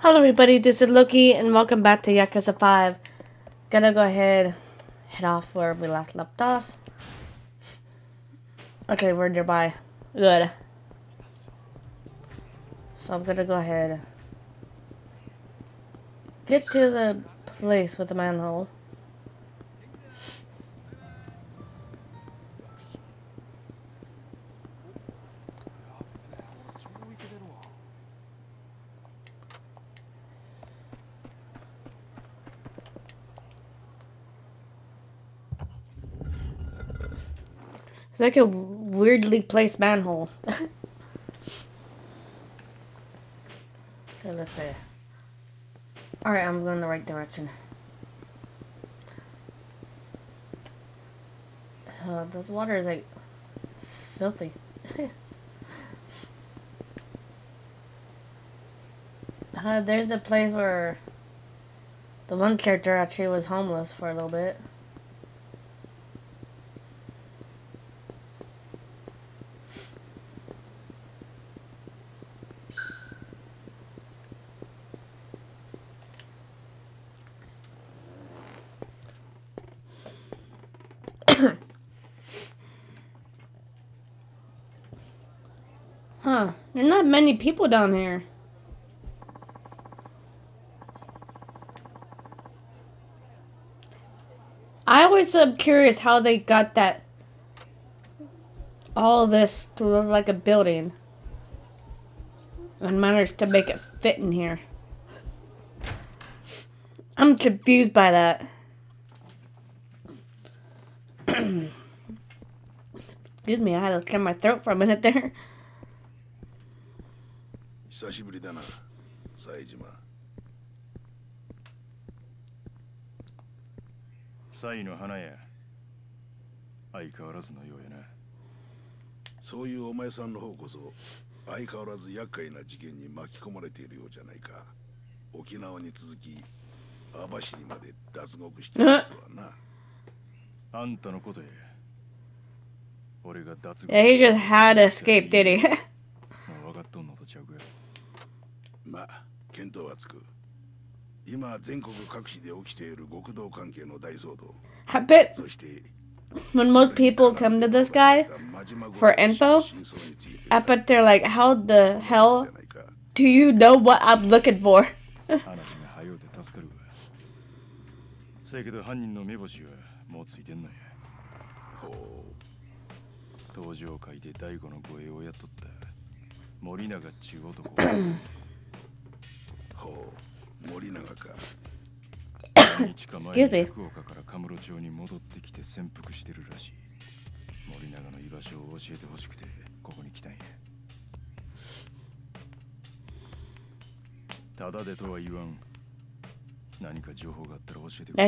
Hello everybody, this is Loki and welcome back to Yakuza 5. Gonna go ahead, head off where we last left off. Okay, we're nearby. Good. So I'm gonna go ahead, get to the place with the manhole. It's like a weirdly placed manhole. Okay, let's see. Alright, I'm going the right direction. This water is like filthy. There's the place where the one character actually was homeless for a little bit. Huh, there are not many people down here. I always am curious how they got that, all this to look like a building and managed to make it fit in here. I'm confused by that. Excuse me, I had to clear my throat for a minute there. Yeah, he just had to escape, did he? I bet when most people come to this guy for info, I bet they're like, how the hell do you know what I'm looking for? Excuse me. And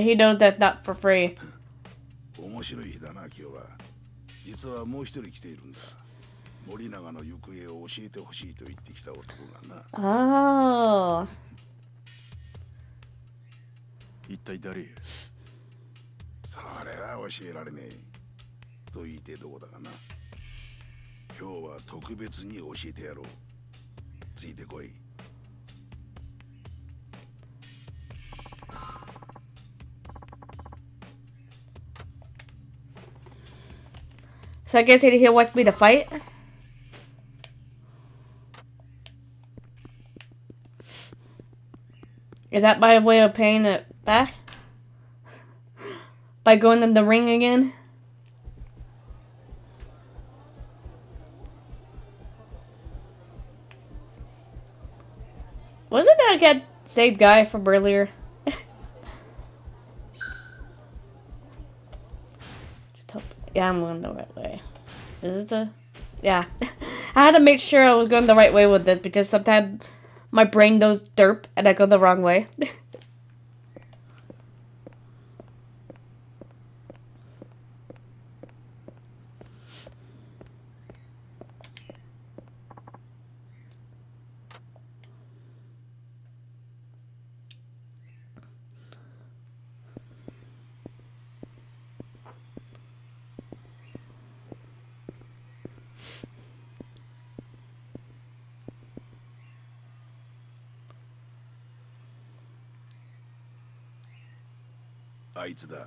he knows that's not for free. Oh. So I guess he wants me to fight? Is that my way of paying it back? By going in the ring again? Wasn't that that same guy from earlier? Yeah, I'm going the right way. Is it the... Yeah. I had to make sure I was going the right way with this because sometimes my brain goes derp and I go the wrong way. あいつだ。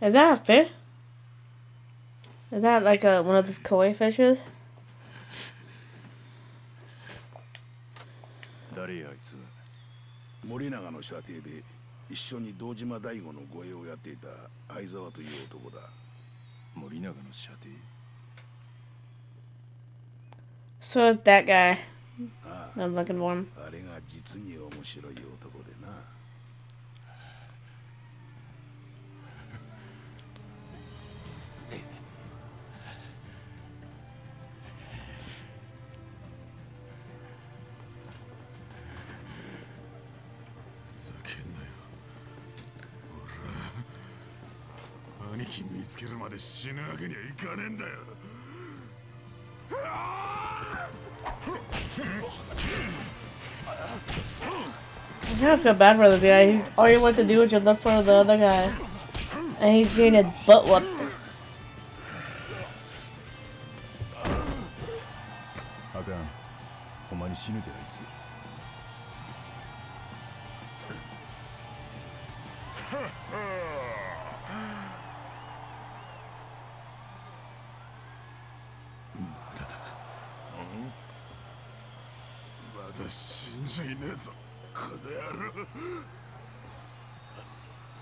Is that a fish? Is that like a one of those koi fishes? So it's that guy. I'm looking for him. I kind of feel bad for this guy. He, all you want to do is just look for the other guy, and he's getting his butt whooped.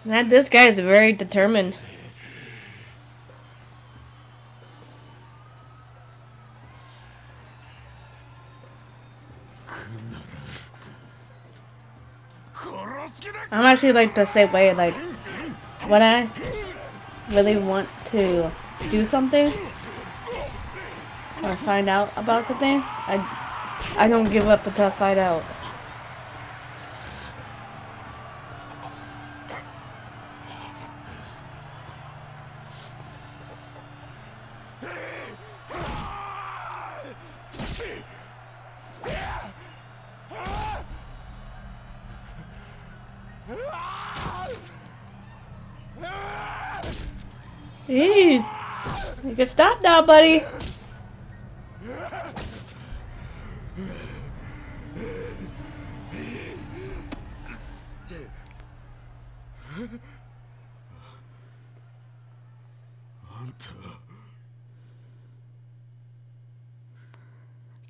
Man, this guy is very determined. I'm actually like the same way. Like when I really want to do something or find out about something, I don't give up until I find out. Jeez. You can stop now, buddy.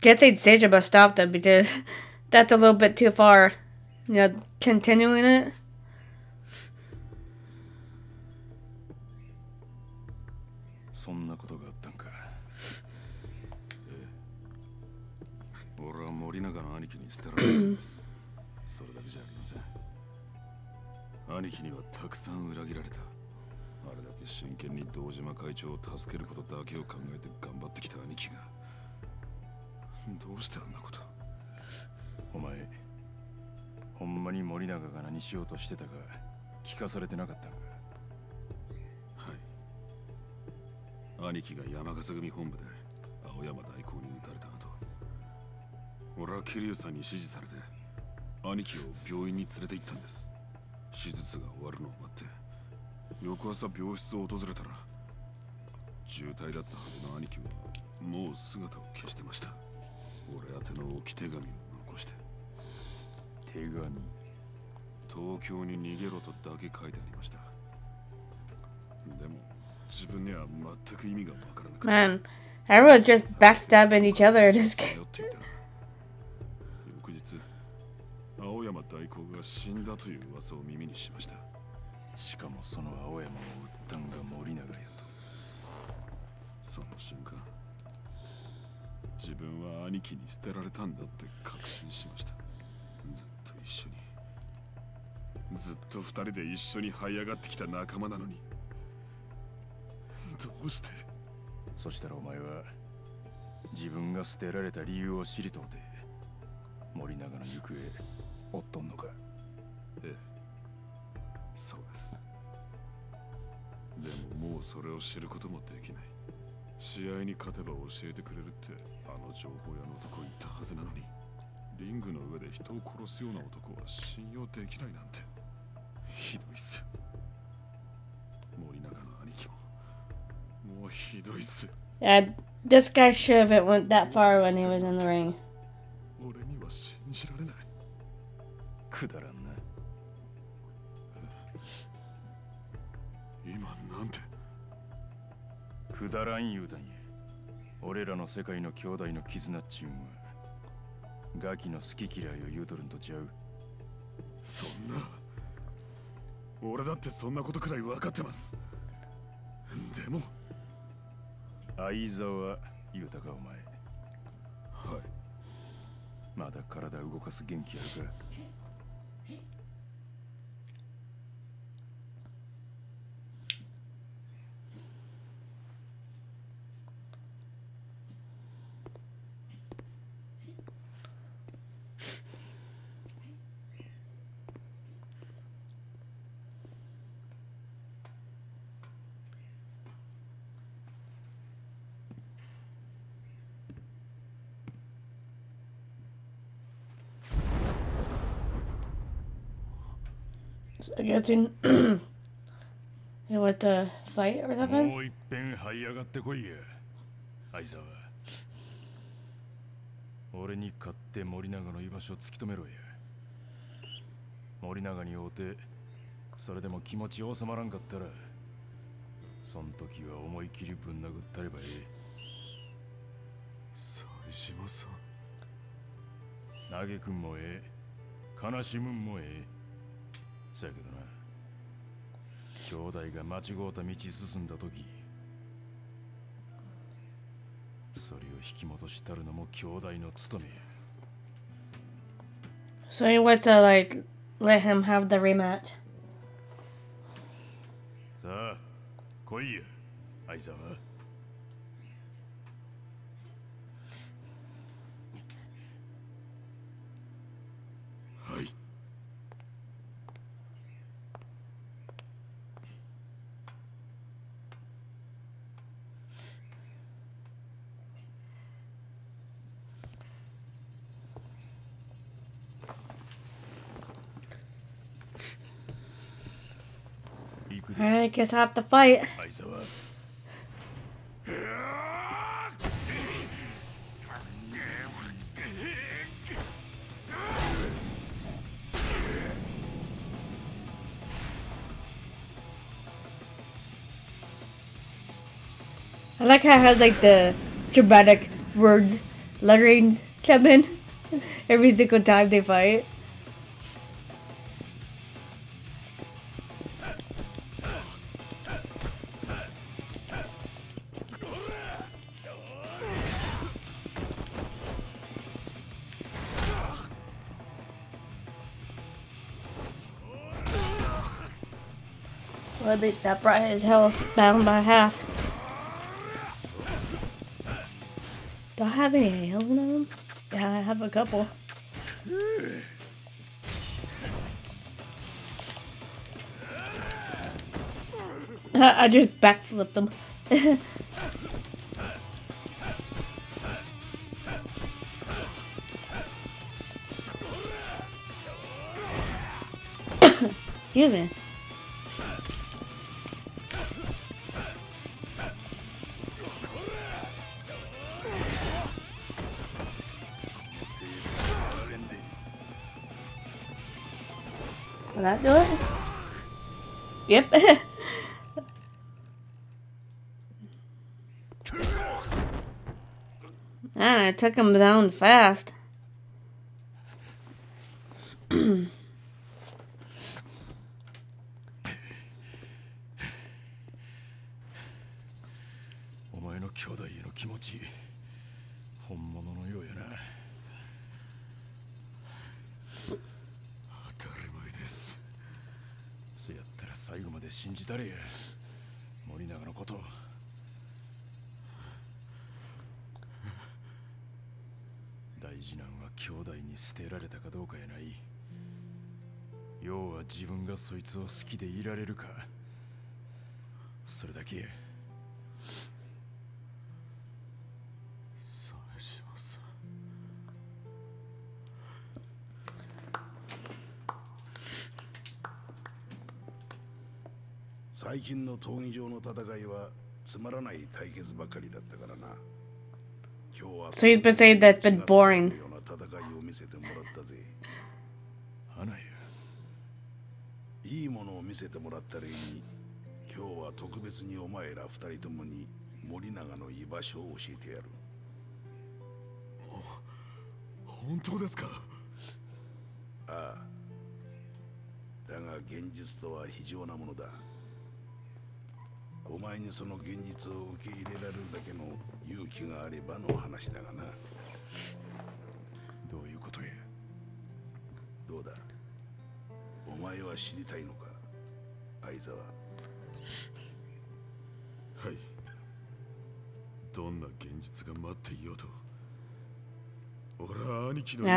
Good thing Seijima stopped him because that's a little bit too far. You know, continuing it. Man, everyone's just backstabbing each other in this game. Yeah, this guy should have went that far when he was in the ring. I'm guessing he went to fight or something? So he went to like let him have the rematch. Alright, I guess I have to fight. I like how it has like the dramatic words, lettering come in every single time they fight. Well, that brought his health down by half. Do I have any health on him? Yeah, I have a couple. I just backflipped him. Excuse me. Will that do it? Yep. Ah, I took him down fast. So you'd been saying that's been boring. Yeah,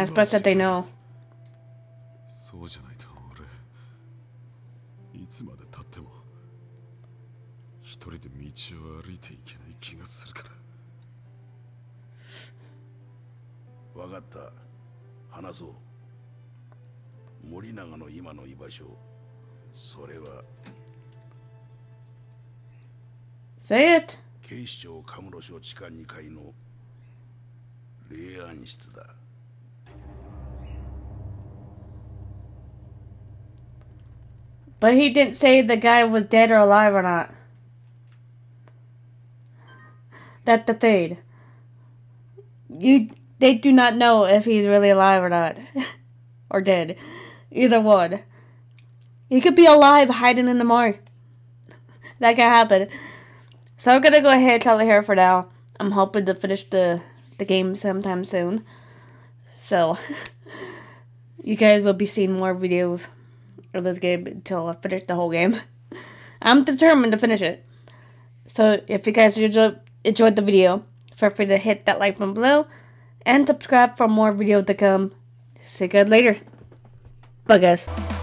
it's best that they know. Say it. But he didn't say the guy was dead or alive or not. That's the thing. They do not know if he's really alive or not. Or dead. Either one. He could be alive hiding in the morgue. That can happen. So I'm gonna go ahead and call it here for now. I'm hoping to finish the game sometime soon. So you guys will be seeing more videos of this game until I finish the whole game. I'm determined to finish it. So if you guys enjoyed the video, feel free to hit that like button below and subscribe for more videos to come. See you guys later. Bye guys.